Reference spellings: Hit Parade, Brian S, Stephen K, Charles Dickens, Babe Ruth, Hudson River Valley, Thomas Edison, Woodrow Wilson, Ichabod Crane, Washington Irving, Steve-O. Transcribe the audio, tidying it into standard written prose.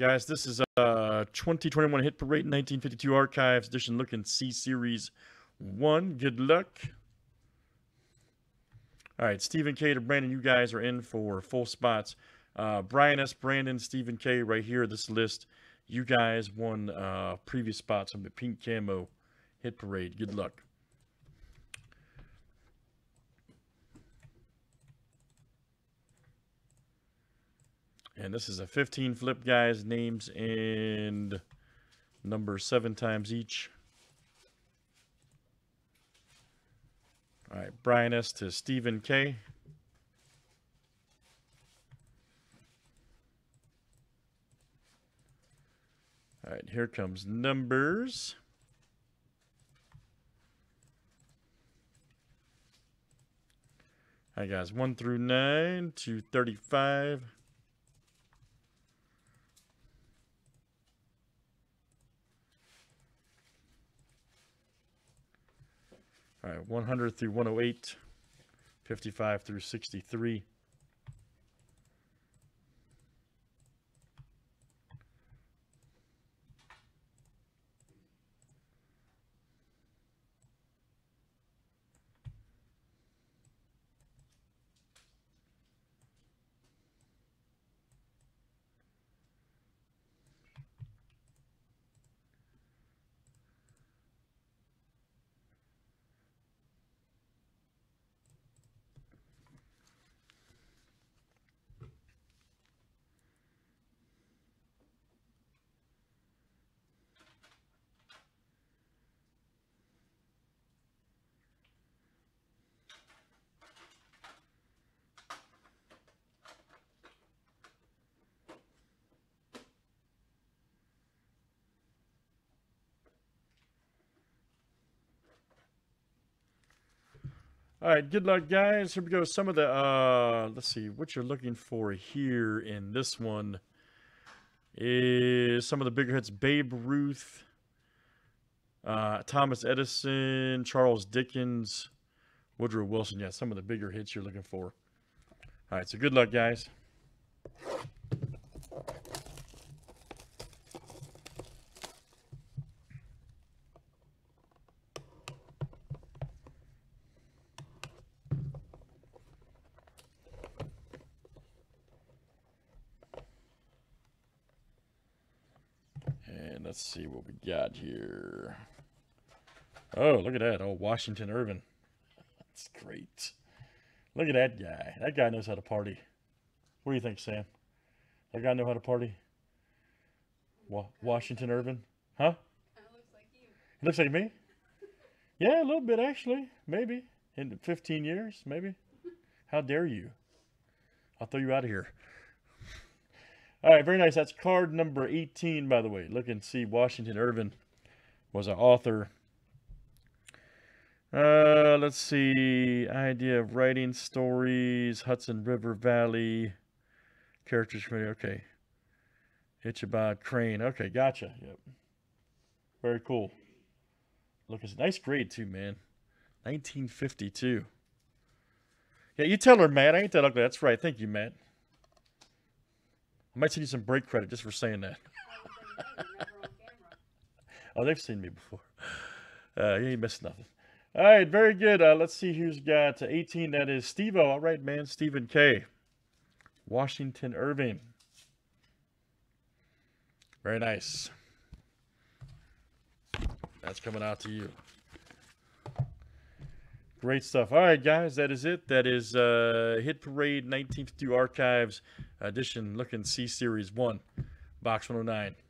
Hey guys, this is 2021 Hit Parade 1952 Archives Edition. Look and see Series 1. Good luck. All right, Stephen K to Brandon. You guys are in for full spots. Brian S, Brandon, Stephen K right here, this list. You guys won previous spots on the pink camo Hit Parade. Good luck. And this is a 15 flip, guys. Names and numbers 7 times each. All right, Brian S to Stephen K. All right, here comes numbers. All right, guys, 1 through 9 to 35. All right, 100 through 108, 55 through 63. All right, good luck, guys. Here we go. Some of the, let's see, what you're looking for here in this one is some of the bigger hits. Babe Ruth, Thomas Edison, Charles Dickens, Woodrow Wilson. Yeah, some of the bigger hits you're looking for. All right, so good luck, guys. Let's see what we got here. Oh, look at that. Oh, Washington Irving. That's great. Look at that guy. That guy knows how to party. What do you think, Sam? That guy know how to party? Washington Irving? Huh? That looks like you. He looks like me? Yeah, a little bit, actually. Maybe. In 15 years, maybe. How dare you? I'll throw you out of here. All right, very nice. That's card number 18, by the way. Look and see. Washington Irving was an author. Let's see. Idea of writing stories. Hudson River Valley. Characters committee. Okay. Ichabod Crane. Okay, gotcha. Yep. Very cool. Look, it's a nice grade, too, man. 1952. Yeah, you tell her, Matt. I ain't that ugly. That's right. Thank you, Matt. I might send you some break credit just for saying that. Oh, they've seen me before. You ain't missed nothing. All right, very good. Let's see who's got 18. That is Steve-O. All right, man. Stephen K. Washington Irving. Very nice. That's coming out to you. Great stuff. All right, guys, that is it. That is Hit Parade 1952 Archives Edition. Look and see Series 1, Box 109.